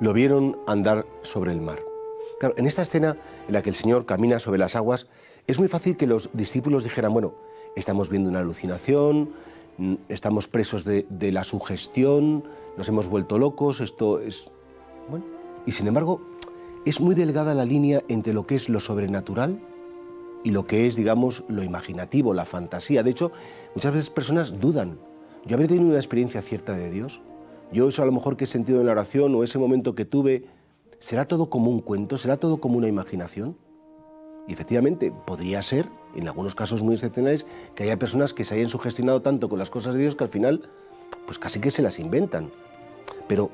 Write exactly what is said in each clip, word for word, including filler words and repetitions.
lo vieron andar sobre el mar. Claro, en esta escena en la que el Señor camina sobre las aguas, es muy fácil que los discípulos dijeran, bueno, estamos viendo una alucinación, estamos presos de, de la sugestión, nos hemos vuelto locos, esto es... Bueno, y sin embargo, es muy delgada la línea entre lo que es lo sobrenatural y lo que es, digamos, lo imaginativo, la fantasía. De hecho, muchas veces personas dudan. Yo habré tenido una experiencia cierta de Dios. Yo eso a lo mejor que he sentido en la oración o ese momento que tuve, ¿será todo como un cuento? ¿Será todo como una imaginación? Y efectivamente, podría ser, en algunos casos muy excepcionales, que haya personas que se hayan sugestionado tanto con las cosas de Dios que al final, pues casi que se las inventan. Pero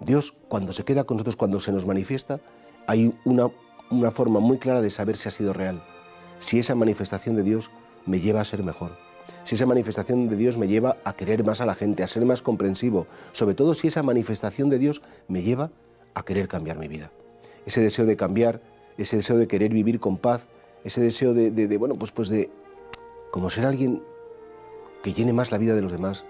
Dios, cuando se queda con nosotros, cuando se nos manifiesta, hay una, una forma muy clara de saber si ha sido real. Si esa manifestación de Dios me lleva a ser mejor, si esa manifestación de Dios me lleva a querer más a la gente, a ser más comprensivo, sobre todo si esa manifestación de Dios me lleva a querer cambiar mi vida. Ese deseo de cambiar, ese deseo de querer vivir con paz, ese deseo de, de, de bueno, pues, pues de, como ser alguien que llene más la vida de los demás,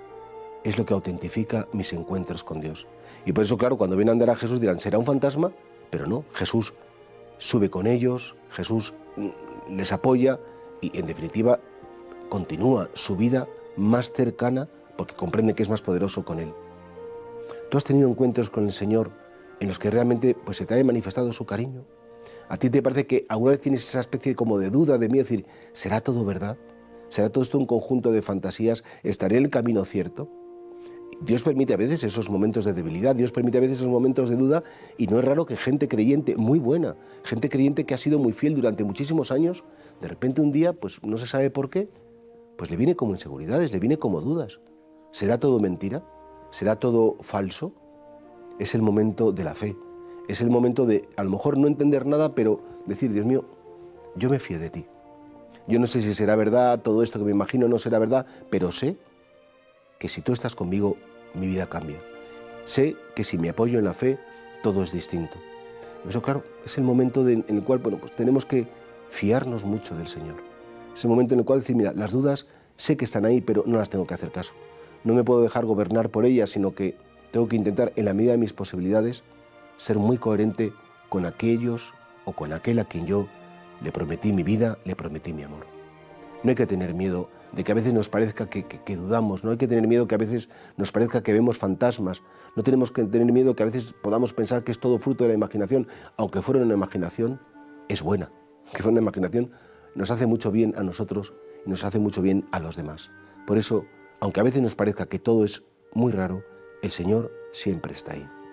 es lo que autentifica mis encuentros con Dios. Y por eso, claro, cuando vienen a andar a Jesús dirán, ¿será un fantasma? Pero no, Jesús sube con ellos, Jesús les apoya y, en definitiva, continúa su vida más cercana porque comprende que es más poderoso con Él. ¿Tú has tenido encuentros con el Señor en los que realmente pues, se te ha manifestado su cariño? ¿A ti te parece que alguna vez tienes esa especie como de duda, de miedo, decir, ¿será todo verdad? ¿Será todo esto un conjunto de fantasías? ¿Estaré en el camino cierto? Dios permite a veces esos momentos de debilidad, Dios permite a veces esos momentos de duda, y no es raro que gente creyente muy buena, gente creyente que ha sido muy fiel durante muchísimos años, de repente un día, pues no se sabe por qué, pues le viene como inseguridades, le viene como dudas. ¿Será todo mentira? ¿Será todo falso? Es el momento de la fe, es el momento de, a lo mejor no entender nada, pero decir, Dios mío, yo me fío de ti. Yo no sé si será verdad, todo esto que me imagino no será verdad, pero sé que si tú estás conmigo, mi vida cambia. Sé que si me apoyo en la fe, todo es distinto. Eso, claro, es el momento de, en el cual bueno, pues tenemos que fiarnos mucho del Señor. Es el momento en el cual decir, mira, las dudas sé que están ahí, pero no las tengo que hacer caso. No me puedo dejar gobernar por ellas, sino que tengo que intentar, en la medida de mis posibilidades, ser muy coherente con aquellos o con aquel a quien yo le prometí mi vida, le prometí mi amor. No hay que tener miedo de que a veces nos parezca que, que, que dudamos, no hay que tener miedo que a veces nos parezca que vemos fantasmas, no tenemos que tener miedo que a veces podamos pensar que es todo fruto de la imaginación, aunque fuera una imaginación, es buena, que fuera una imaginación, nos hace mucho bien a nosotros y nos hace mucho bien a los demás. Por eso, aunque a veces nos parezca que todo es muy raro, el Señor siempre está ahí.